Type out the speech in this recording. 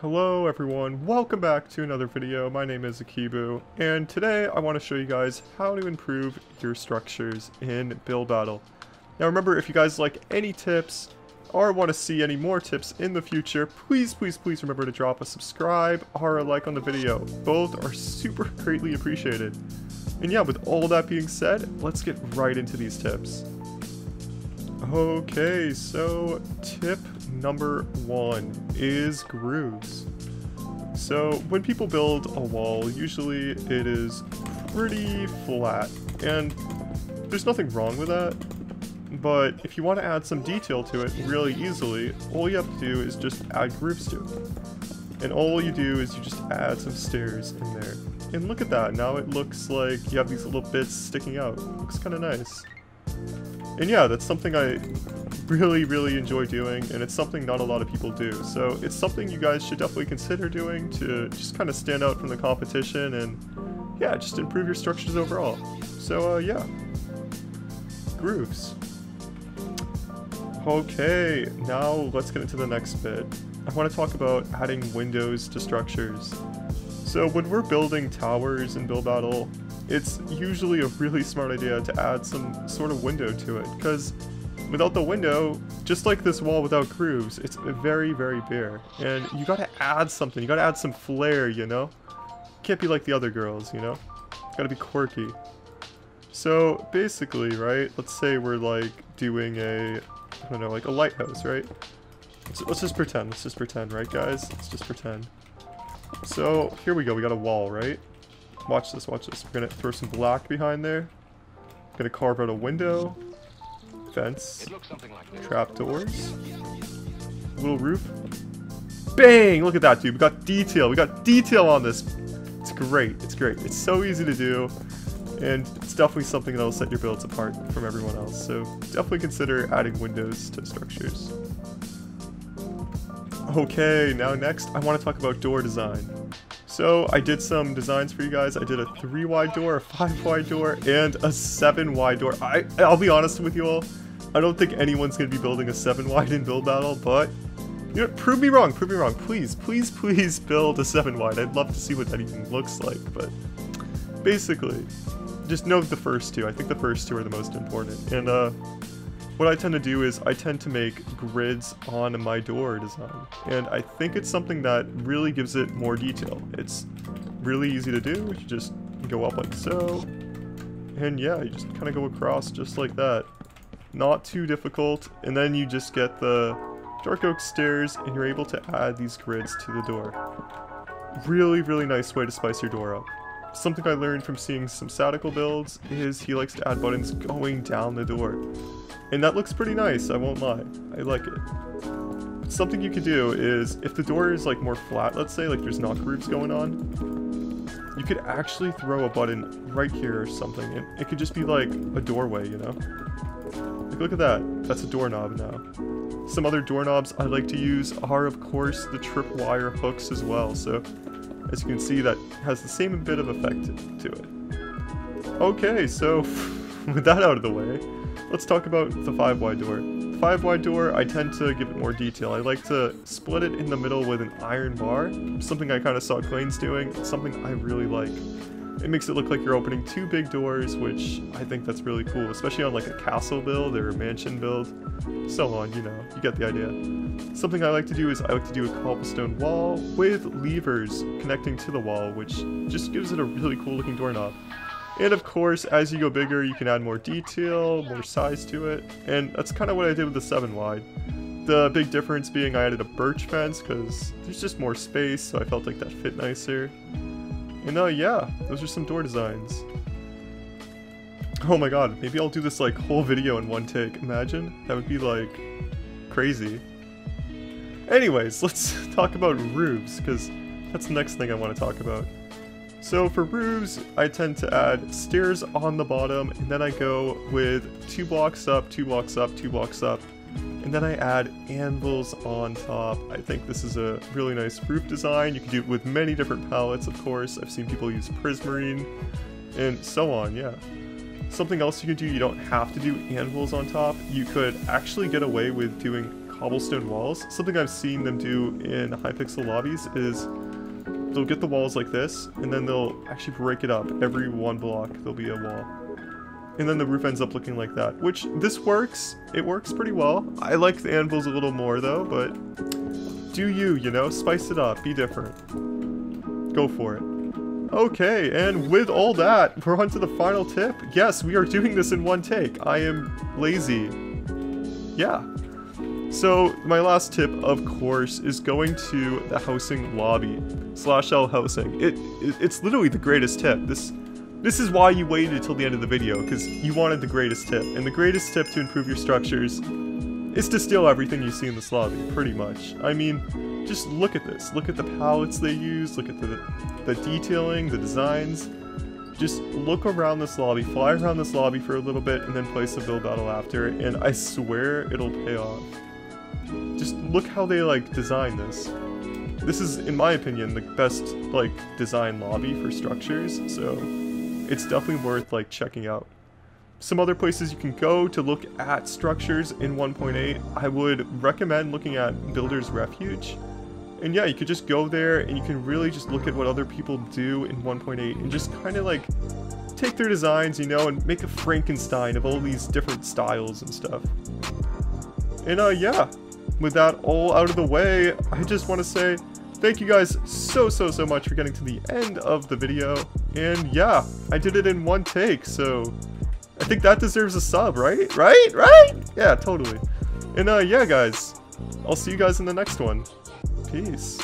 Hello everyone, welcome back to another video. My name is Akibu, and today I want to show you guys how to improve your structures in Build Battle. Now remember, if you guys like any tips or want to see any more tips in the future, please remember to drop a subscribe or a like on the video. Both are super greatly appreciated. And yeah, with all that being said, let's get right into these tips. Okay, so tip number one is grooves. So when people build a wall, usually it is pretty flat, and there's nothing wrong with that, but if you want to add some detail to it really easily, all you have to do is just add grooves to it. And all you do is you just add some stairs in there. And look at that, now it looks like you have these little bits sticking out. It looks kind of nice. And yeah, that's something I really enjoy doing, and it's something not a lot of people do. So it's something you guys should definitely consider doing to just kind of stand out from the competition and yeah, just improve your structures overall. So yeah, grooves. Okay, now let's get into the next bit. I want to talk about adding windows to structures. So when we're building towers in Build Battle, it's usually a really smart idea to add some sort of window to it, because without the window, just like this wall without grooves, it's very bare. And you gotta add something, you gotta add some flair, you know? Can't be like the other girls, you know? Gotta be quirky. So basically, right, let's say we're like doing a, I don't know, like a lighthouse, right? So let's just pretend, right guys? Let's just pretend. So here we go, we got a wall, right? Watch this. We're gonna throw some black behind there. Gonna carve out a window, fence, trapdoors, little roof. Bang! Look at that, dude. We got detail on this. It's great. It's so easy to do, and it's definitely something that'll set your builds apart from everyone else. So definitely consider adding windows to structures. Okay, now next, I want to talk about door design. So I did some designs for you guys. I did a 3-wide door, a 5-wide door, and a 7-wide door. I'll be honest with you all, I don't think anyone's going to be building a 7-wide in Build Battle, but you know, prove me wrong. Please build a 7-wide. I'd love to see what that even looks like, but basically, just note the first two. I think the first two are the most important. And what I tend to do is I tend to make grids on my door design, and I think it's something that really gives it more detail. It's really easy to do. You just go up like so, and yeah, you just kind of go across just like that. Not too difficult, and then you just get the dark oak stairs, and you're able to add these grids to the door. Really nice way to spice your door up. Something I learned from seeing some Sadical builds is he likes to add buttons going down the door. And that looks pretty nice, I won't lie. I like it. But something you could do is, if the door is like more flat, let's say, like there's not grooves going on, you could actually throw a button right here or something. And it could just be like a doorway, you know? Like, look at that. That's a doorknob now. Some other doorknobs I like to use are, of course, the tripwire hooks as well. So, as you can see, that has the same bit of effect to it. Okay, so with that out of the way, let's talk about the 5-wide door. The 5-wide door, I tend to give it more detail. I like to split it in the middle with an iron bar, something I kind of saw Klains doing, something I really like. It makes it look like you're opening two big doors, which I think that's really cool, especially on like a castle build or a mansion build, so on, you know, you get the idea. Something I like to do is I like to do a cobblestone wall with levers connecting to the wall, which just gives it a really cool looking doorknob. And of course, as you go bigger, you can add more detail, more size to it, and that's kind of what I did with the 7-wide. The big difference being I added a birch fence because there's just more space, so I felt like that fit nicer. And yeah, those are some door designs. Oh my god, maybe I'll do this like whole video in one take, imagine? That would be like crazy. Anyways, let's talk about roofs, because that's the next thing I want to talk about. So for roofs, I tend to add stairs on the bottom, and then I go with 2 blocks up, 2 blocks up, 2 blocks up, and then I add anvils on top. I think this is a really nice roof design. You can do it with many different palettes, of course. I've seen people use prismarine, and so on, yeah. Something else you can do, you don't have to do anvils on top. You could actually get away with doing cobblestone walls. Something I've seen them do in Hypixel lobbies is they'll get the walls like this, and then they'll actually break it up. Every one block, there'll be a wall. And then the roof ends up looking like that, which this works. It works pretty well. I like the anvils a little more though, but do you, you know, spice it up, be different. Go for it. Okay, and with all that, we're on to the final tip. Yes, we are doing this in one take. I am lazy. Yeah. So my last tip, of course, is going to the housing lobby, /L housing. It's literally the greatest tip. This is why you waited until the end of the video, because you wanted the greatest tip. And the greatest tip to improve your structures is to steal everything you see in this lobby, pretty much. I mean, just look at this. Look at the palettes they use, look at the detailing, the designs. Just look around this lobby, fly around this lobby for a little bit, and then place a build battle after, and I swear it'll pay off. Just look how they, like, design this. This is, in my opinion, the best, like, design lobby for structures, so it's definitely worth, like, checking out. Some other places you can go to look at structures in 1.8, I would recommend looking at Builder's Refuge. And yeah, you could just go there and you can really just look at what other people do in 1.8 and just kind of like take their designs, you know, and make a Frankenstein of all these different styles and stuff. And yeah, with that all out of the way, I just want to say thank you guys so much for getting to the end of the video. And yeah, I did it in one take, so I think that deserves a sub, right? Right? Yeah, totally. And yeah, guys, I'll see you guys in the next one. Peace.